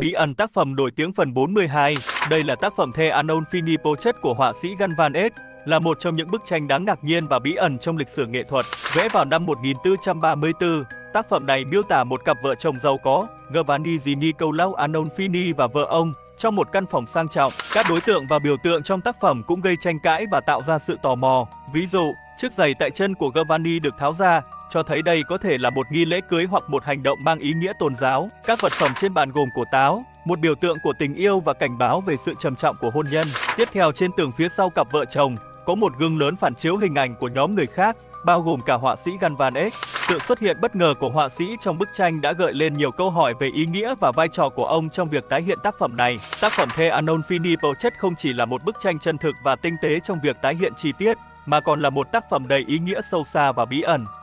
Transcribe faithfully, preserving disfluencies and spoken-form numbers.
Bí ẩn tác phẩm nổi tiếng phần bốn mươi hai. Đây là tác phẩm The Arnolfini Portrait của họa sĩ Jan van Eyck, là một trong những bức tranh đáng ngạc nhiên và bí ẩn trong lịch sử nghệ thuật. Vẽ vào năm một nghìn bốn trăm ba mươi tư, tác phẩm này miêu tả một cặp vợ chồng giàu có, Giovanni di Nicolao Arnolfini và vợ ông, trong một căn phòng sang trọng. Các đối tượng và biểu tượng trong tác phẩm cũng gây tranh cãi và tạo ra sự tò mò. Ví dụ, chiếc giày tại chân của Giovanni được tháo ra, cho thấy đây có thể là một nghi lễ cưới hoặc một hành động mang ý nghĩa tôn giáo. Các vật phẩm trên bàn gồm của táo, một biểu tượng của tình yêu và cảnh báo về sự trầm trọng của hôn nhân. Tiếp theo, trên tường phía sau cặp vợ chồng, có một gương lớn phản chiếu hình ảnh của nhóm người khác, bao gồm cả họa sĩ Jan van Eyck. Sự xuất hiện bất ngờ của họa sĩ trong bức tranh đã gợi lên nhiều câu hỏi về ý nghĩa và vai trò của ông trong việc tái hiện tác phẩm này. Tác phẩm The Arnolfini Portrait không chỉ là một bức tranh chân thực và tinh tế trong việc tái hiện chi tiết, mà còn là một tác phẩm đầy ý nghĩa sâu xa và bí ẩn.